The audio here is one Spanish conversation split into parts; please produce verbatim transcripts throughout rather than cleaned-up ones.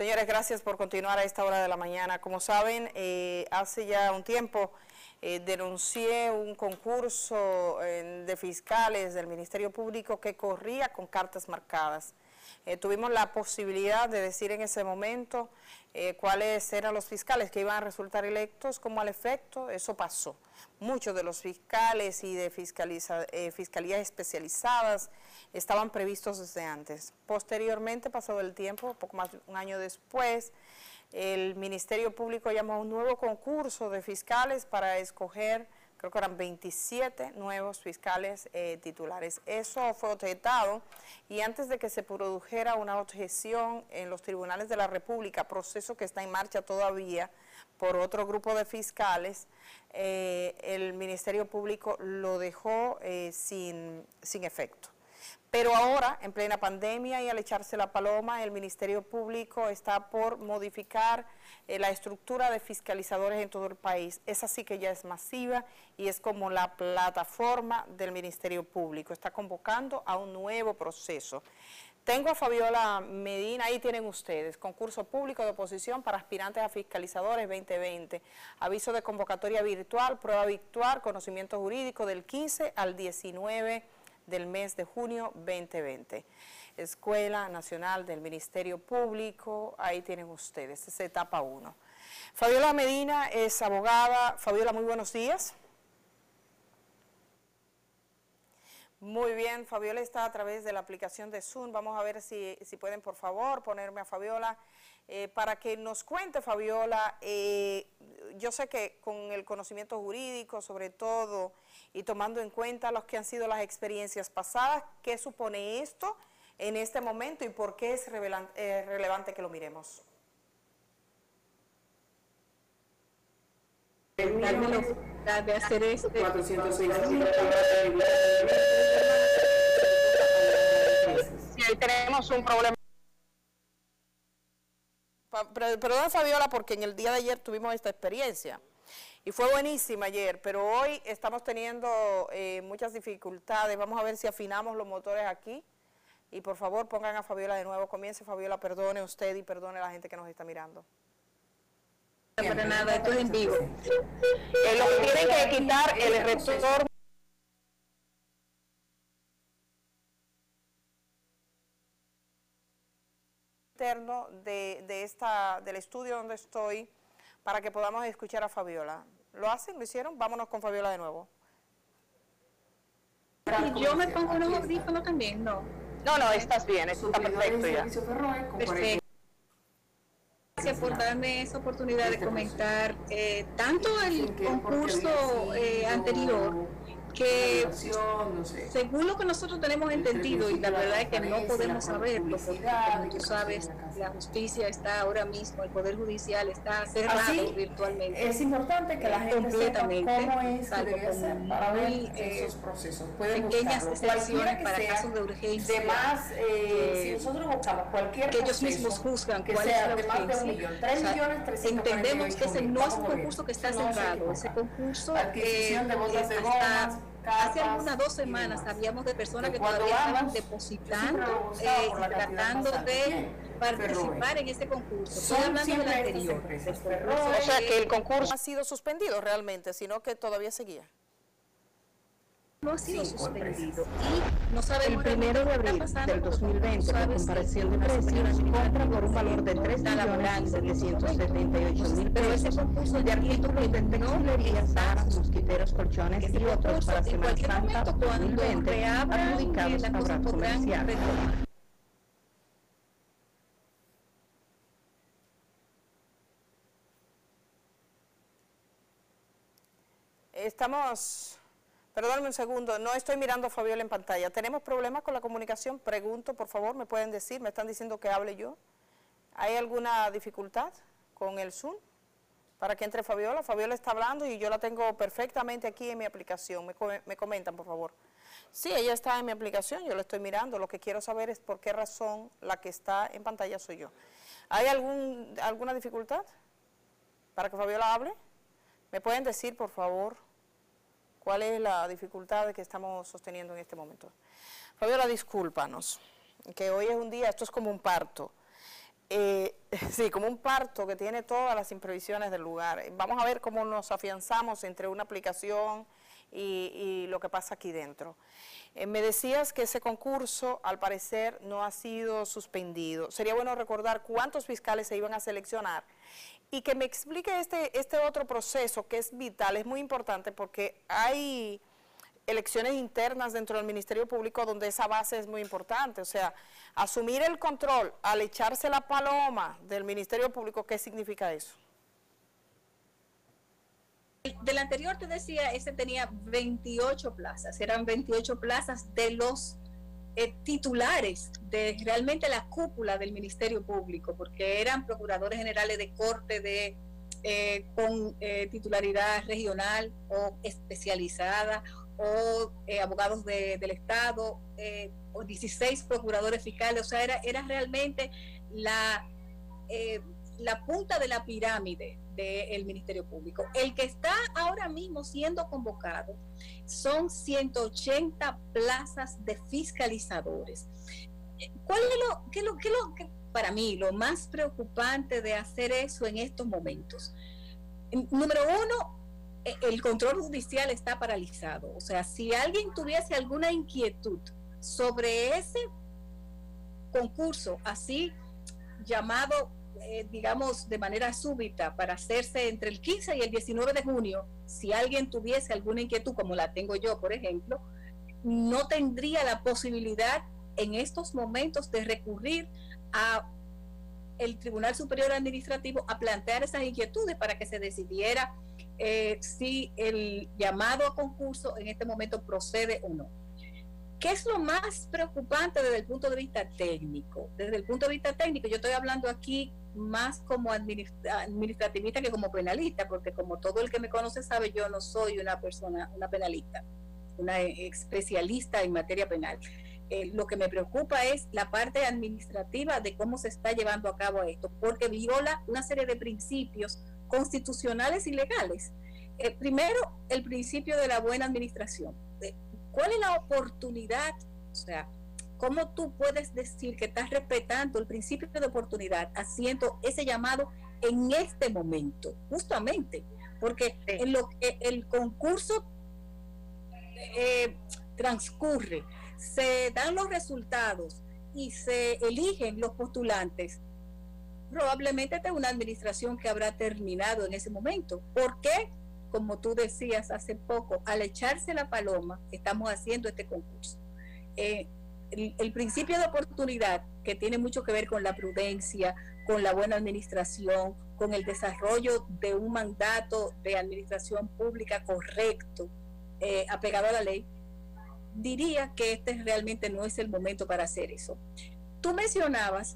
Señores, gracias por continuar a esta hora de la mañana. Como saben, eh, hace ya un tiempo eh, denuncié un concurso eh, de fiscales del Ministerio Público que corría con cartas marcadas. Eh, tuvimos la posibilidad de decir en ese momento eh, cuáles eran los fiscales que iban a resultar electos, como al efecto, eso pasó. Muchos de los fiscales y de fiscaliza, eh, fiscalías especializadas estaban previstos desde antes. Posteriormente, pasado el tiempo, poco más de un año después, el Ministerio Público llamó a un nuevo concurso de fiscales para escoger, creo que eran veintisiete nuevos fiscales eh, titulares. Eso fue objetado y antes de que se produjera una objeción en los tribunales de la República, proceso que está en marcha todavía por otro grupo de fiscales, eh, el Ministerio Público lo dejó eh, sin, sin efecto. Pero ahora, en plena pandemia y al echarse la paloma, el Ministerio Público está por modificar eh, la estructura de fiscalizadores en todo el país. Esa sí que ya es masiva y es como la plataforma del Ministerio Público. Está convocando a un nuevo proceso. Tengo a Fabiola Medina, ahí tienen ustedes, concurso público de oposición para aspirantes a fiscalizadores veinte veinte, aviso de convocatoria virtual, prueba virtual, conocimiento jurídico del quince al diecinueve del mes de junio veinte veinte. Escuela Nacional del Ministerio Público, ahí tienen ustedes, es etapa uno. Fabiola Medina es abogada. Fabiola, muy buenos días. Muy bien, Fabiola está a través de la aplicación de Zoom. Vamos a ver si, si pueden, por favor, ponerme a Fabiola eh, para que nos cuente, Fabiola. Eh, yo sé que con el conocimiento jurídico, sobre todo, y tomando en cuenta los que han sido las experiencias pasadas, ¿qué supone esto en este momento y por qué es revelan, eh, relevante que lo miremos? De hacer este si ahí tenemos un problema. Perdón, Fabiola, porque en el día de ayer tuvimos esta experiencia y fue buenísima ayer, pero hoy estamos teniendo eh, muchas dificultades. Vamos a ver si afinamos los motores aquí y por favor pongan a Fabiola de nuevo. Comience, Fabiola, perdone usted y perdone a la gente que nos está mirando. Para nada, esto es en vivo. Eh, lo que tienen que quitar el retorno. Interno de, de esta, del estudio donde estoy, para que podamos escuchar a Fabiola. ¿Lo hacen? ¿Lo hicieron? Vámonos con Fabiola de nuevo. ¿Y yo me pongo unos audífonos también? No. No, no, estás bien, está perfecto ya. Perfecto. Gracias por darme esa oportunidad de comentar eh, tanto el concurso eh, anterior, que según lo que nosotros tenemos entendido, y la verdad es que no podemos saberlo, porque como tú sabes, la justicia está ahora mismo, el Poder Judicial está cerrado. Así, virtualmente. Es importante que la gente sepa cómo es que debería ser para ver esos procesos. Pueden pequeñas excepciones para casos de urgencia. Además, eh, si nosotros buscamos cualquier que ellos mismos juzgan cuál es la urgencia. Entendemos que ese no es un concurso que está cerrado. Ese concurso está... Hace algunas dos semanas sabíamos de personas que todavía estaban depositando y eh, tratando de participar en este concurso. Estoy hablando del anterior. O sea que el concurso no ha sido suspendido realmente, sino que todavía seguía. No ha sido sí, suspendido. Y no sabemos el primero de abril del dos mil veinte, la comparación de precios, compra por un valor de tres millones setecientos setenta y ocho mil pesos de artículos de textilería, sábanas, mosquiteros, colchones y otros para Semana Santa dos mil veinte, adjudicados a obras comerciales. Estamos... Perdóname un segundo, no estoy mirando a Fabiola en pantalla. ¿Tenemos problemas con la comunicación? Pregunto, por favor, ¿me pueden decir? ¿Me están diciendo que hable yo? ¿Hay alguna dificultad con el Zoom? Para que entre Fabiola. Fabiola está hablando y yo la tengo perfectamente aquí en mi aplicación. Me, me comentan, por favor. Sí, ella está en mi aplicación, yo la estoy mirando. Lo que quiero saber es por qué razón la que está en pantalla soy yo. ¿Hay algún, alguna dificultad para que Fabiola hable? ¿Me pueden decir, por favor, cuál es la dificultad que estamos sosteniendo en este momento? Fabiola, discúlpanos, que hoy es un día, esto es como un parto. Eh, Sí, como un parto que tiene todas las imprevisiones del lugar. Vamos a ver cómo nos afianzamos entre una aplicación y, y lo que pasa aquí dentro. Eh, me decías que ese concurso, al parecer, no ha sido suspendido. Sería bueno recordar cuántos fiscales se iban a seleccionar y que me explique este, este otro proceso que es vital, es muy importante porque hay elecciones internas dentro del Ministerio Público donde esa base es muy importante, o sea, asumir el control al echarse la paloma del Ministerio Público, ¿qué significa eso? Del anterior te decía, este tenía veintiocho plazas, eran veintiocho plazas de los eh, titulares de realmente la cúpula del Ministerio Público, porque eran procuradores generales de corte de eh, con eh, titularidad regional o especializada, o eh, abogados de, del Estado, eh, o dieciséis procuradores fiscales, o sea, era, era realmente la, eh, la punta de la pirámide del Ministerio Público. El que está ahora mismo siendo convocado son ciento ochenta plazas de fiscalizadores. ¿Cuál es lo que lo, que lo que para mí lo más preocupante de hacer eso en estos momentos? Número uno, el control judicial está paralizado. O sea, si alguien tuviese alguna inquietud sobre ese concurso así llamado, eh, digamos, de manera súbita para hacerse entre el quince y el diecinueve de junio, si alguien tuviese alguna inquietud, como la tengo yo, por ejemplo, no tendría la posibilidad en estos momentos de recurrir a el Tribunal Superior Administrativo a plantear esas inquietudes para que se decidiera Eh, si el llamado a concurso en este momento procede o no. ¿Qué es lo más preocupante desde el punto de vista técnico? Desde el punto de vista técnico, yo estoy hablando aquí más como administra- administrativista que como penalista, porque como todo el que me conoce sabe, yo no soy una persona, una penalista, una especialista en materia penal. Eh, lo que me preocupa es la parte administrativa de cómo se está llevando a cabo esto, porque viola una serie de principios constitucionales y legales. Eh, primero, el principio de la buena administración. Eh, ¿Cuál es la oportunidad? O sea, ¿cómo tú puedes decir que estás respetando el principio de oportunidad haciendo ese llamado en este momento? Justamente, porque en lo que el concurso eh, transcurre, se dan los resultados y se eligen los postulantes, probablemente esta es una administración que habrá terminado en ese momento, porque, como tú decías hace poco, al echarse la paloma, estamos haciendo este concurso. Eh, el, el principio de oportunidad, que tiene mucho que ver con la prudencia, con la buena administración, con el desarrollo de un mandato de administración pública correcto, eh, apegado a la ley, diría que este realmente no es el momento para hacer eso. Tú mencionabas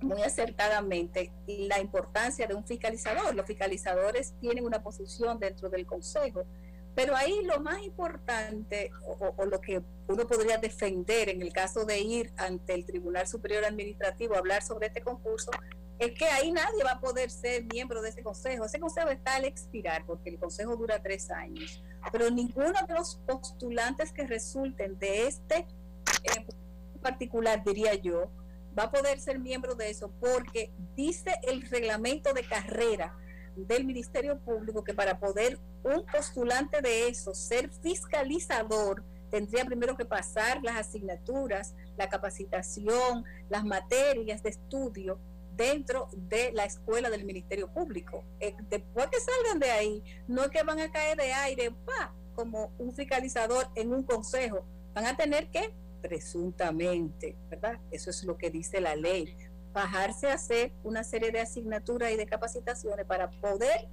muy acertadamente la importancia de un fiscalizador. Los fiscalizadores tienen una posición dentro del Consejo, pero ahí lo más importante o, o lo que uno podría defender en el caso de ir ante el Tribunal Superior Administrativo a hablar sobre este concurso es que ahí nadie va a poder ser miembro de ese Consejo. Ese Consejo está al expirar porque el Consejo dura tres años, pero ninguno de los postulantes que resulten de este eh, particular, diría yo, va a poder ser miembro de eso, porque dice el reglamento de carrera del Ministerio Público que para poder un postulante de eso ser fiscalizador tendría primero que pasar las asignaturas, la capacitación, las materias de estudio dentro de la escuela del Ministerio Público. Eh, después que salgan de ahí, no es que van a caer de aire, ¡pah!, como un fiscalizador en un consejo, van a tener que presuntamente, ¿verdad? Eso es lo que dice la ley, bajarse a hacer una serie de asignaturas y de capacitaciones para poder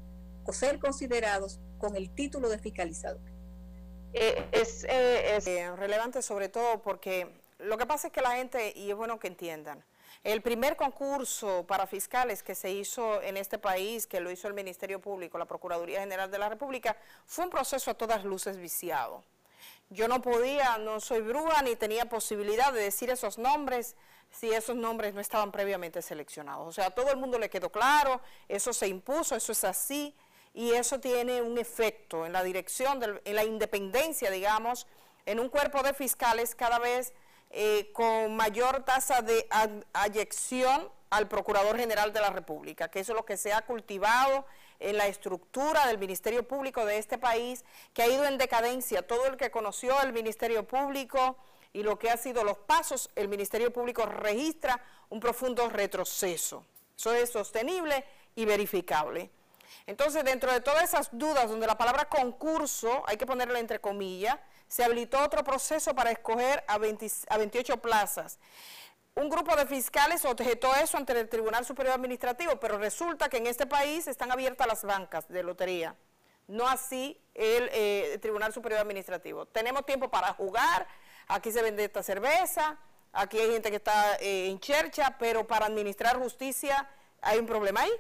ser considerados con el título de fiscalizador. Eh, es eh, es eh, relevante sobre todo porque lo que pasa es que la gente, y es bueno que entiendan, el primer concurso para fiscales que se hizo en este país, que lo hizo el Ministerio Público, la Procuraduría General de la República, fue un proceso a todas luces viciado. Yo no podía, no soy bruja, ni tenía posibilidad de decir esos nombres si esos nombres no estaban previamente seleccionados. O sea, a todo el mundo le quedó claro, eso se impuso, eso es así, y eso tiene un efecto en la dirección, del, en la independencia, digamos, en un cuerpo de fiscales cada vez eh, con mayor tasa de ad, ayección al Procurador General de la República, que eso es lo que se ha cultivado en la estructura del Ministerio Público de este país, que ha ido en decadencia. Todo el que conoció el Ministerio Público y lo que ha sido los pasos, el Ministerio Público registra un profundo retroceso. Eso es sostenible y verificable. Entonces, dentro de todas esas dudas, donde la palabra concurso, hay que ponerla entre comillas, se habilitó otro proceso para escoger a, veinte, a veintiocho plazas. Un grupo de fiscales objetó eso ante el Tribunal Superior Administrativo, pero resulta que en este país están abiertas las bancas de lotería, no así el eh, Tribunal Superior Administrativo. Tenemos tiempo para jugar, aquí se vende esta cerveza, aquí hay gente que está eh, en chercha, pero para administrar justicia hay un problema ahí.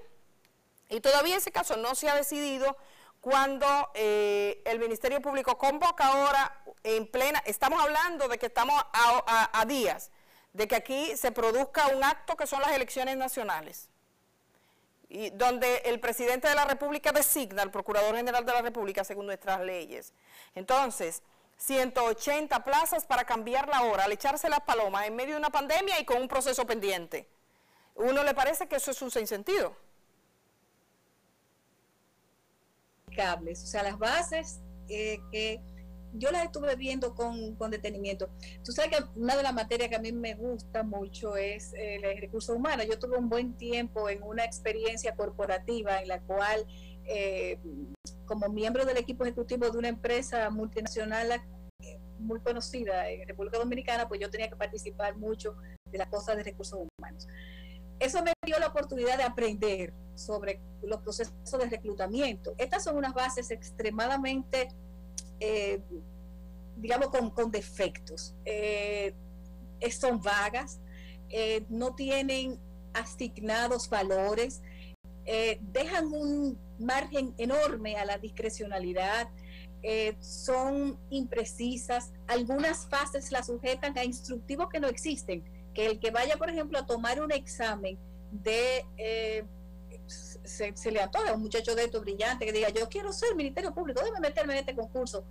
Y todavía ese caso no se ha decidido cuando eh, el Ministerio Público convoca ahora en plena, estamos hablando de que estamos a, a, a días, de que aquí se produzca un acto que son las elecciones nacionales, y donde el presidente de la República designa al Procurador General de la República según nuestras leyes. Entonces, ciento ochenta plazas para cambiar la hora, al echarse las palomas en medio de una pandemia y con un proceso pendiente. ¿Uno le parece que eso es un sinsentido? Cables, o sea, las bases eh, que... yo las estuve viendo con, con detenimiento. Tú sabes que una de las materias que a mí me gusta mucho es eh, el recurso humano. Yo tuve un buen tiempo en una experiencia corporativa en la cual, eh, como miembro del equipo ejecutivo de una empresa multinacional eh, muy conocida en República Dominicana, pues yo tenía que participar mucho de las cosas de recursos humanos. Eso me dio la oportunidad de aprender sobre los procesos de reclutamiento. Estas son unas bases extremadamente Eh, digamos con, con defectos, eh, son vagas, eh, no tienen asignados valores, eh, dejan un margen enorme a la discrecionalidad, eh, son imprecisas, algunas fases las sujetan a instructivos que no existen, que el que vaya por ejemplo a tomar un examen de... Eh, Se, se le antoja a un muchacho de esto brillante que diga, yo quiero ser Ministerio Público, déjame meterme en este concurso,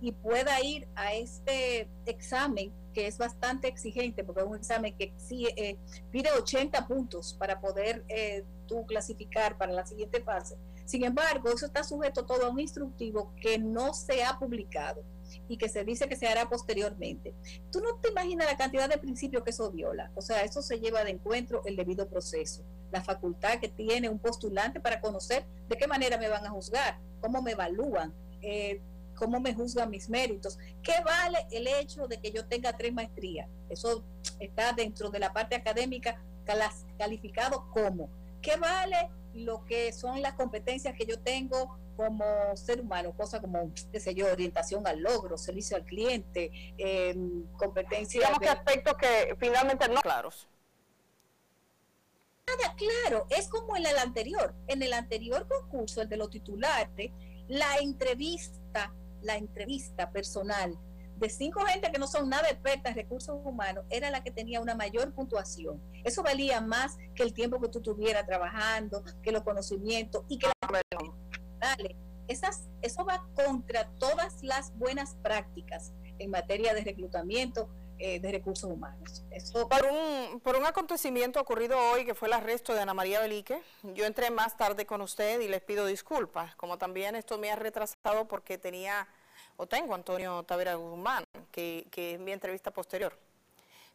y pueda ir a este examen que es bastante exigente, porque es un examen que exige, eh, pide ochenta puntos para poder eh, tú clasificar para la siguiente fase. Sin embargo, eso está sujeto todo a un instructivo que no se ha publicado y que se dice que se hará posteriormente. Tú no te imaginas la cantidad de principios que eso viola. O sea, eso se lleva de encuentro el debido proceso, la facultad que tiene un postulante para conocer de qué manera me van a juzgar, cómo me evalúan, eh, cómo me juzgan mis méritos, qué vale el hecho de que yo tenga tres maestrías. Eso está dentro de la parte académica, calificado como, qué vale lo que son las competencias que yo tengo como ser humano, cosas como, qué sé yo, orientación al logro, servicio al cliente, eh, competencia... Digamos de... que aspectos que finalmente no claros. Nada claro, es como en el anterior, en el anterior concurso, el de los titulares, la entrevista, la entrevista personal de cinco gente que no son nada expertas en recursos humanos, era la que tenía una mayor puntuación. Eso valía más que el tiempo que tú tuvieras trabajando, que los conocimientos y que las... Esas, eso va contra todas las buenas prácticas en materia de reclutamiento eh, de recursos humanos. Eso... Por, un, por un acontecimiento ocurrido hoy, que fue el arresto de Ana María Belique, yo entré más tarde con usted y les pido disculpas, como también esto me ha retrasado porque tenía, o tengo, Antonio Tavera Guzmán, que, que es mi entrevista posterior.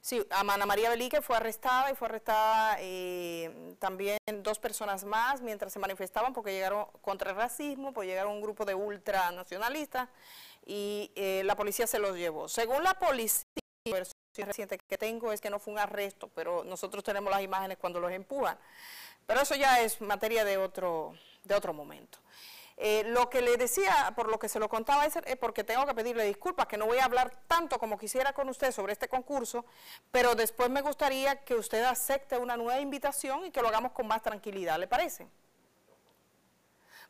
Sí, Ana María Belique fue arrestada y fue arrestada eh, también dos personas más mientras se manifestaban porque llegaron contra el racismo, pues llegaron un grupo de ultranacionalistas y eh, la policía se los llevó. Según la policía, la versión reciente que tengo es que no fue un arresto, pero nosotros tenemos las imágenes cuando los empujan. Pero eso ya es materia de otro, de otro momento. Eh, lo que le decía, por lo que se lo contaba, es eh, porque tengo que pedirle disculpas, que no voy a hablar tanto como quisiera con usted sobre este concurso, pero después me gustaría que usted acepte una nueva invitación y que lo hagamos con más tranquilidad, ¿le parece?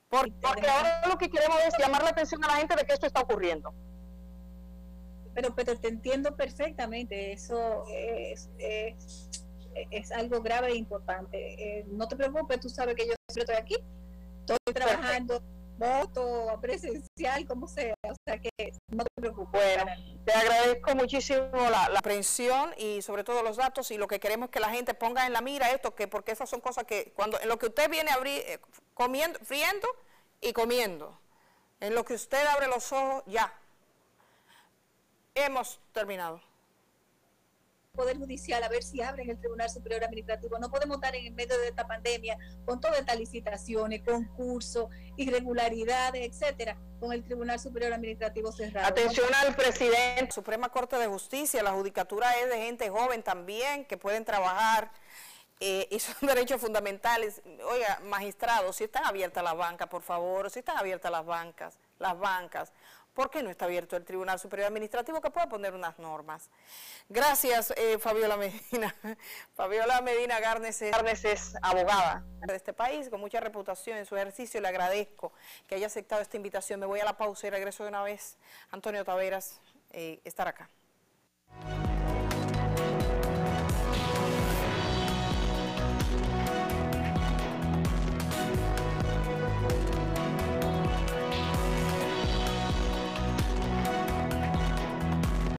Porque, porque ahora lo que queremos es llamar la atención a la gente de que esto está ocurriendo. Pero, pero te entiendo perfectamente, eso es, es, es algo grave e importante. Eh, no te preocupes, tú sabes que yo siempre estoy aquí, estoy trabajando. Perfecto. voto, a presencial, como sea, o sea que no te preocupes. Bueno, te agradezco muchísimo la, la aprehensión y sobre todo los datos, y lo que queremos es que la gente ponga en la mira esto, que porque esas son cosas que, cuando en lo que usted viene a abrir, eh, comiendo, friendo y comiendo, en lo que usted abre los ojos, ya, hemos terminado. Poder Judicial, a ver si abren el Tribunal Superior Administrativo. No podemos estar en medio de esta pandemia con todas estas licitaciones, concursos, irregularidades, etcétera, con el Tribunal Superior Administrativo cerrado. Atención al presidente. La Suprema Corte de Justicia, la judicatura es de gente joven también, que pueden trabajar eh, y son derechos fundamentales. Oiga, magistrados, si están abiertas las bancas, por favor, si están abiertas las bancas, las bancas. ¿Por qué no está abierto el Tribunal Superior Administrativo, que puede poner unas normas? Gracias, eh, Fabiola Medina. Fabiola Medina Garnes es abogada de este país, con mucha reputación en su ejercicio, y le agradezco que haya aceptado esta invitación. Me voy a la pausa y regreso de una vez. Antonio Taveras eh, estará acá.